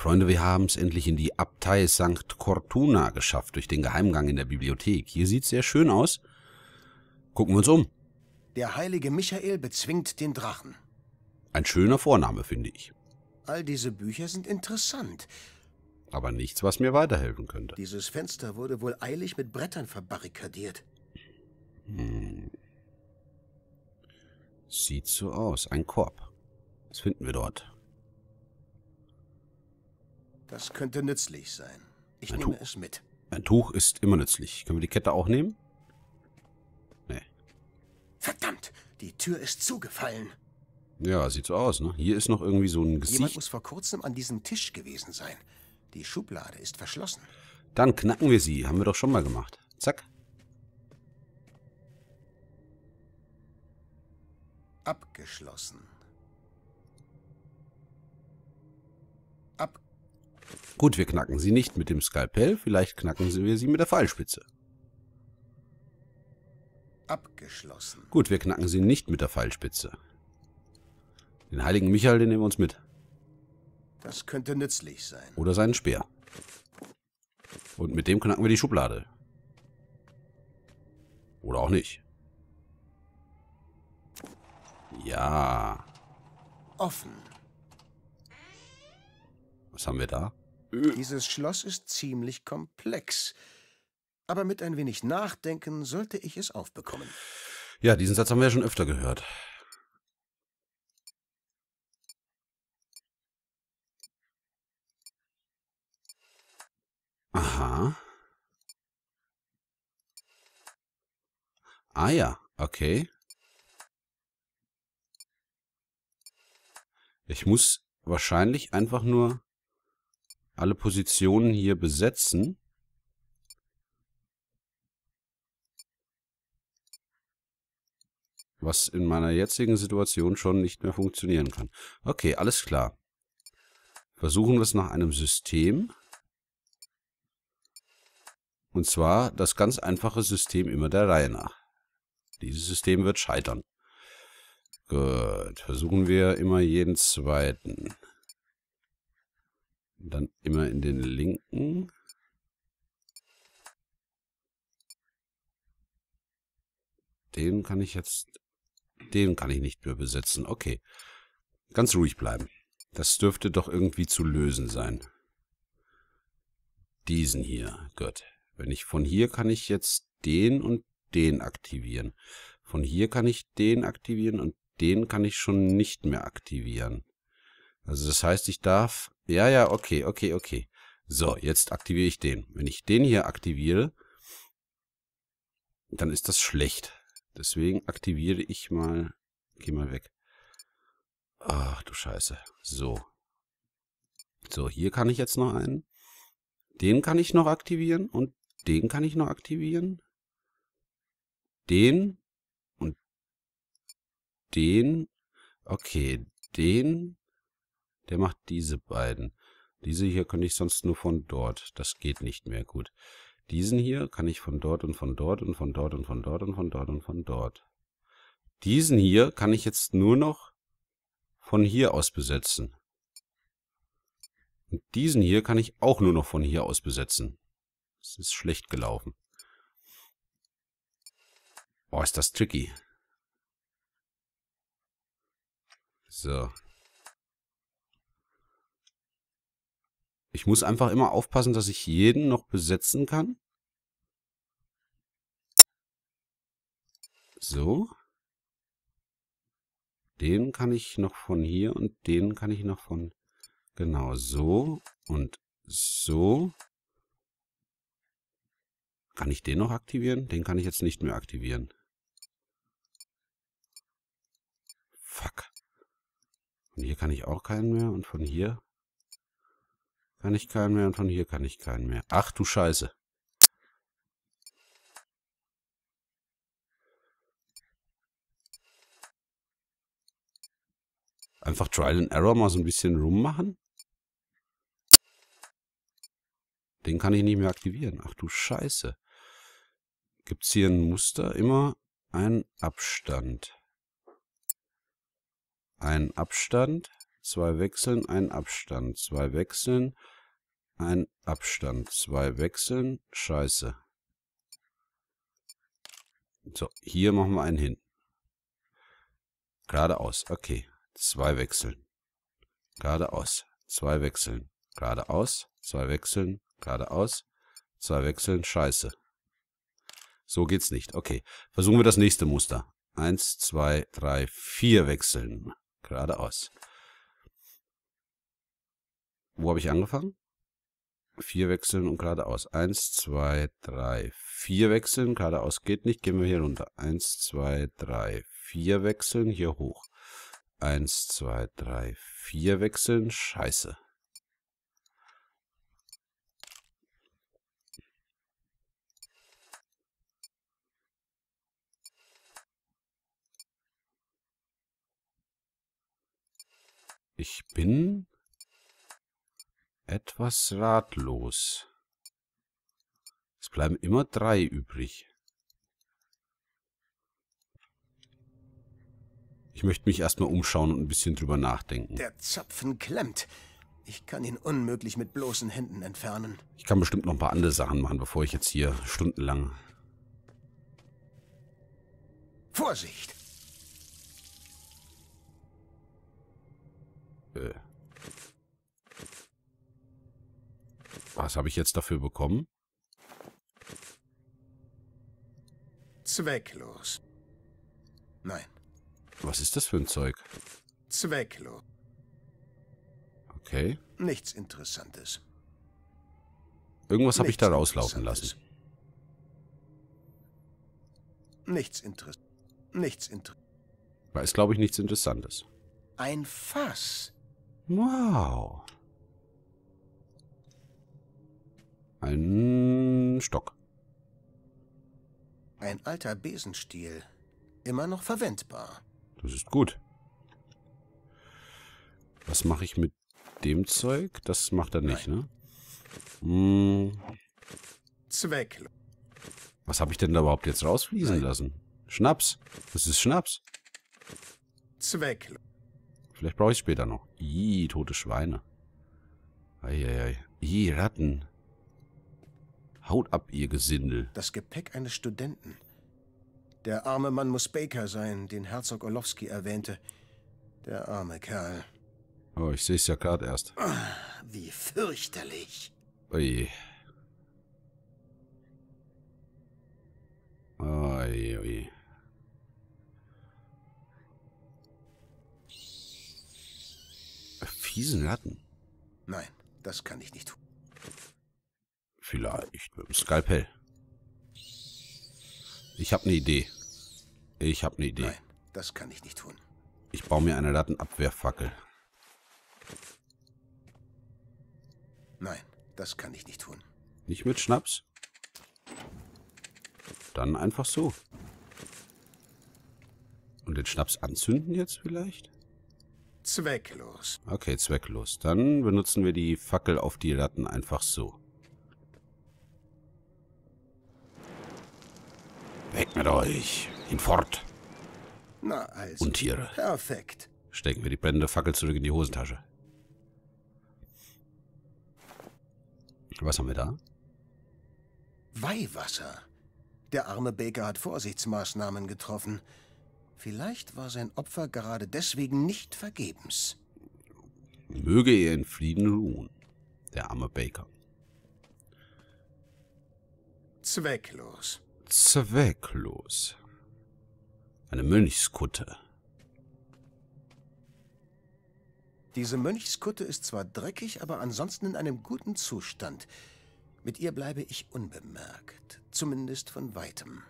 Freunde, wir haben es endlich in die Abtei Sankt Cortuna geschafft, durch den Geheimgang in der Bibliothek. Hier sieht es sehr schön aus. Gucken wir uns um. Der heilige Michael bezwingt den Drachen. Ein schöner Vorname, finde ich. All diese Bücher sind interessant. Aber nichts, was mir weiterhelfen könnte. Dieses Fenster wurde wohl eilig mit Brettern verbarrikadiert. Hm. Sieht so aus. Ein Korb. Was finden wir dort? Das könnte nützlich sein. Ich nehme es mit. Ein Tuch ist immer nützlich. Können wir die Kette auch nehmen? Nee. Verdammt! Die Tür ist zugefallen. Ja, sieht so aus, ne? Hier ist noch irgendwie so ein Gesicht. Jemand muss vor kurzem an diesem Tisch gewesen sein. Die Schublade ist verschlossen. Dann knacken wir sie. Haben wir doch schon mal gemacht. Zack. Abgeschlossen. Gut, wir knacken sie nicht mit dem Skalpell. Vielleicht knacken wir sie mit der Pfeilspitze. Abgeschlossen. Gut, wir knacken sie nicht mit der Pfeilspitze. Den heiligen Michael, den nehmen wir uns mit. Das könnte nützlich sein. Oder seinen Speer. Und mit dem knacken wir die Schublade. Oder auch nicht. Ja. Offen. Was haben wir da? Dieses Schloss ist ziemlich komplex. Aber mit ein wenig Nachdenken sollte ich es aufbekommen. Ja, diesen Satz haben wir ja schon öfter gehört. Aha. Ah ja, okay. Ich muss wahrscheinlich einfach nur alle Positionen hier besetzen. Was in meiner jetzigen Situation schon nicht mehr funktionieren kann. Okay, alles klar. Versuchen wir es nach einem System. Und zwar das ganz einfache System immer der Reihe nach. Dieses System wird scheitern. Gut, versuchen wir immer jeden zweiten. Und dann immer in den linken. Den kann ich jetzt... Den kann ich nicht mehr besetzen. Okay, ganz ruhig bleiben. Das dürfte doch irgendwie zu lösen sein. Diesen hier, gut. Wenn ich von hier kann ich jetzt den und den aktivieren. Von hier kann ich den aktivieren und den kann ich schon nicht mehr aktivieren. Also das heißt, ich darf... Ja, ja, okay, okay, okay. So, jetzt aktiviere ich den. Wenn ich den hier aktiviere, dann ist das schlecht. Deswegen aktiviere ich mal... Geh mal weg. Ach, du Scheiße. So. So, hier kann ich jetzt noch einen. Den kann ich noch aktivieren und den kann ich noch aktivieren. Den und den. Okay, den. Der macht diese beiden. Diese hier könnte ich sonst nur von dort. Das geht nicht mehr gut. Diesen hier kann ich von dort und von dort und von dort und von dort und von dort und von dort. Diesen hier kann ich jetzt nur noch von hier aus besetzen. Und diesen hier kann ich auch nur noch von hier aus besetzen. Es ist schlecht gelaufen. Boah, ist das tricky. So. Ich muss einfach immer aufpassen, dass ich jeden noch besetzen kann. So. Den kann ich noch von hier und den kann ich noch von... Genau, so und so. Kann ich den noch aktivieren? Den kann ich jetzt nicht mehr aktivieren. Fuck. Und hier kann ich auch keinen mehr und von hier kann ich keinen mehr und von hier kann ich keinen mehr. Ach du Scheiße. Einfach Trial and Error mal so ein bisschen rummachen. Den kann ich nicht mehr aktivieren. Ach du Scheiße. Gibt es hier ein Muster? Immer ein Abstand. Ein Abstand. zwei Wechseln, ein Abstand, zwei Wechseln, ein Abstand, zwei Wechseln, scheiße. So, hier machen wir einen hin. Geradeaus, okay. Zwei Wechseln. Geradeaus, zwei Wechseln. Geradeaus, zwei Wechseln. Geradeaus, zwei Wechseln, scheiße. So geht's nicht, okay. Versuchen wir das nächste Muster. 1, 2, 3, 4 wechseln. Geradeaus. Wo habe ich angefangen? 4 wechseln und geradeaus. 1, 2, 3, 4 wechseln. Geradeaus geht nicht. Gehen wir hier runter. 1, 2, 3, 4 wechseln. Hier hoch. 1, 2, 3, 4 wechseln. Scheiße. Ich bin etwas ratlos. Es bleiben immer 3 übrig. Ich möchte mich erstmal umschauen und ein bisschen drüber nachdenken. Der Zapfen klemmt. Ich kann ihn unmöglich mit bloßen Händen entfernen. Ich kann bestimmt noch ein paar andere Sachen machen, bevor ich jetzt hier stundenlang... Vorsicht! Was habe ich jetzt dafür bekommen? Zwecklos. Nein. Was ist das für ein Zeug? Zwecklos. Okay. Nichts Interessantes. Irgendwas habe ich da rauslaufen lassen. Nichts Interessantes. Nichts Interessantes. Da ist, glaube ich, nichts Interessantes. Ein Fass. Wow. Ein Stock. Ein alter Besenstiel. Immer noch verwendbar. Das ist gut. Was mache ich mit dem Zeug? Das macht er nicht, ne? Hm. Zweck. Was habe ich denn da überhaupt jetzt rausfließen lassen? Schnaps. Das ist Schnaps. Zweck. Vielleicht brauche ich es später noch. Ih, tote Schweine. Eieiei. Ih, Ratten. Haut ab, ihr Gesindel. Das Gepäck eines Studenten. Der arme Mann muss Baker sein, den Herzog Orlowski erwähnte. Der arme Kerl. Oh, ich sehe es ja gerade erst. Oh, wie fürchterlich. Oje. Oje, oje. Fiesen Ratten? Nein, das kann ich nicht tun. Vielleicht mit dem Skalpell. Ich habe eine Idee. Ich habe eine Idee. Nein, das kann ich nicht tun. Ich baue mir eine Rattenabwehrfackel. Nein, das kann ich nicht tun. Nicht mit Schnaps? Dann einfach so. Und den Schnaps anzünden jetzt vielleicht? Zwecklos. Okay, zwecklos. Dann benutzen wir die Fackel auf die Ratten einfach so. Weg mit euch. Hinfort. Na also. Und Tiere. Perfekt. Stecken wir die brennende Fackel zurück in die Hosentasche. Was haben wir da? Weihwasser. Der arme Baker hat Vorsichtsmaßnahmen getroffen. Vielleicht war sein Opfer gerade deswegen nicht vergebens. Möge er in Frieden ruhen, der arme Baker. Zwecklos. Zwecklos. Eine Mönchskutte. Diese Mönchskutte ist zwar dreckig, aber ansonsten in einem guten Zustand. Mit ihr bleibe ich unbemerkt, zumindest von weitem.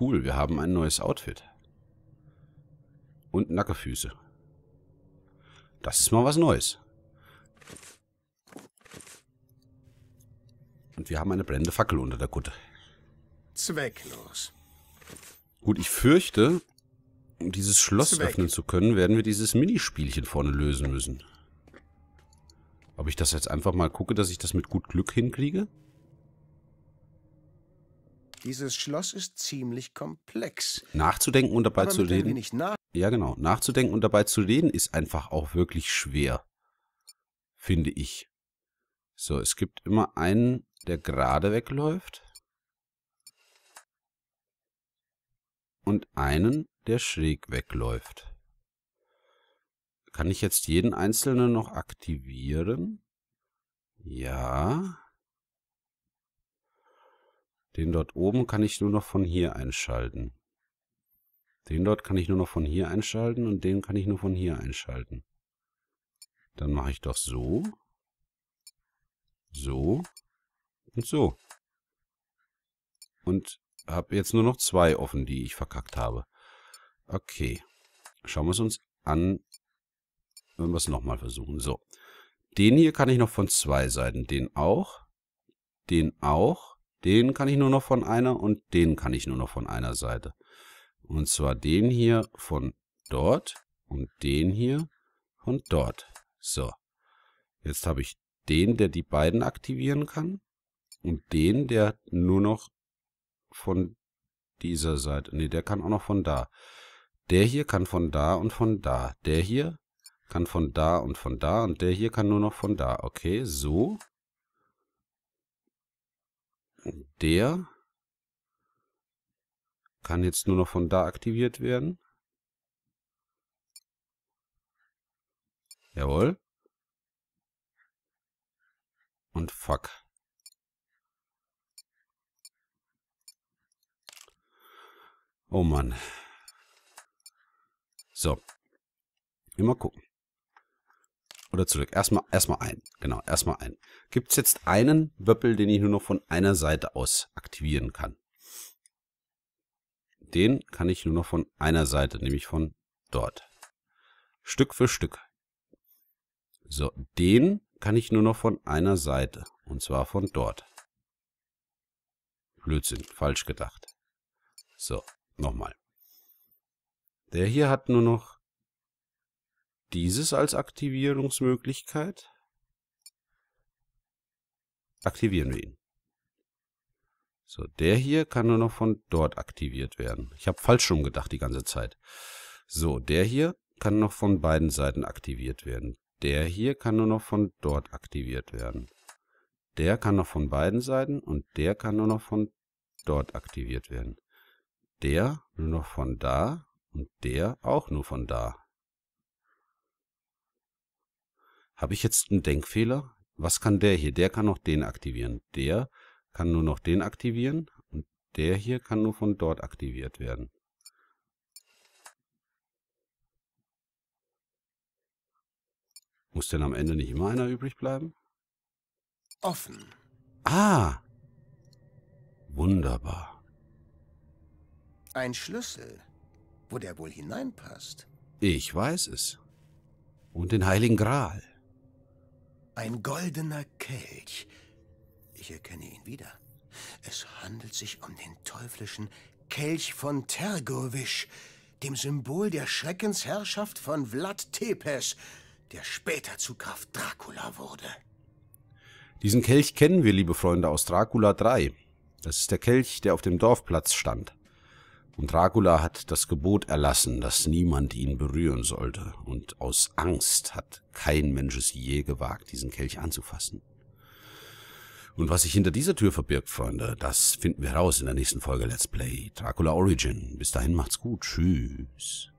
Cool, wir haben ein neues Outfit. Und Nackefüße. Das ist mal was Neues. Und wir haben eine brennende Fackel unter der Kutte. Zwecklos. Gut, ich fürchte, um dieses Schloss öffnen zu können, werden wir dieses Minispielchen vorne lösen müssen. Ob ich das jetzt einfach mal gucke, dass ich das mit gut Glück hinkriege? Dieses Schloss ist ziemlich komplex. Nachzudenken und dabei zu reden. Ja, genau. Nachzudenken und dabei zu reden ist einfach auch wirklich schwer. Finde ich. So, es gibt immer einen, der gerade wegläuft. Und einen, der schräg wegläuft. Kann ich jetzt jeden einzelnen noch aktivieren? Ja. Den dort oben kann ich nur noch von hier einschalten. Den dort kann ich nur noch von hier einschalten und den kann ich nur von hier einschalten. Dann mache ich doch so. So. Und so. Und habe jetzt nur noch zwei offen, die ich verkackt habe. Okay. Schauen wir es uns an, wenn wir es nochmal versuchen. So. Den hier kann ich noch von zwei Seiten. Den auch. Den auch. Den kann ich nur noch von einer und den kann ich nur noch von einer Seite. Und zwar den hier von dort und den hier von dort. So. Jetzt habe ich den, der die beiden aktivieren kann und den, der nur noch von dieser Seite. Ne, der kann auch noch von da. Der hier kann von da und von da. Der hier kann von da und von da und der hier kann nur noch von da. Okay, so. Der kann jetzt nur noch von da aktiviert werden. Jawohl. Und fuck. Oh Mann. So. Immer gucken. Oder zurück. Erstmal ein. Genau, erstmal ein. Gibt es jetzt einen Wöppel, den ich nur noch von einer Seite aus aktivieren kann? Den kann ich nur noch von einer Seite, nämlich von dort. Stück für Stück. So, den kann ich nur noch von einer Seite. Und zwar von dort. Blödsinn, falsch gedacht. So, nochmal. Der hier hat nur noch dieses als Aktivierungsmöglichkeit. Aktivieren wir ihn. So, der hier kann nur noch von dort aktiviert werden. Ich habe falsch rum gedacht die ganze Zeit. So, der hier kann noch von beiden Seiten aktiviert werden. Der hier kann nur noch von dort aktiviert werden. Der kann noch von beiden Seiten und der kann nur noch von dort aktiviert werden. Der nur noch von da und der auch nur von da. Habe ich jetzt einen Denkfehler? Was kann der hier? Der kann noch den aktivieren. Der kann nur noch den aktivieren. Und der hier kann nur von dort aktiviert werden. Muss denn am Ende nicht immer einer übrig bleiben? Offen. Ah! Wunderbar. Ein Schlüssel, wo der wohl hineinpasst. Ich weiß es. Und den Heiligen Gral. Ein goldener Kelch. Ich erkenne ihn wieder. Es handelt sich um den teuflischen Kelch von Tergowisch, dem Symbol der Schreckensherrschaft von Vlad Tepes, der später zu Graf Dracula wurde. Diesen Kelch kennen wir, liebe Freunde, aus Dracula 3. Das ist der Kelch, der auf dem Dorfplatz stand. Und Dracula hat das Gebot erlassen, dass niemand ihn berühren sollte. Und aus Angst hat kein Mensch es je gewagt, diesen Kelch anzufassen. Und was sich hinter dieser Tür verbirgt, Freunde, das finden wir raus in der nächsten Folge Let's Play Dracula Origin. Bis dahin macht's gut. Tschüss.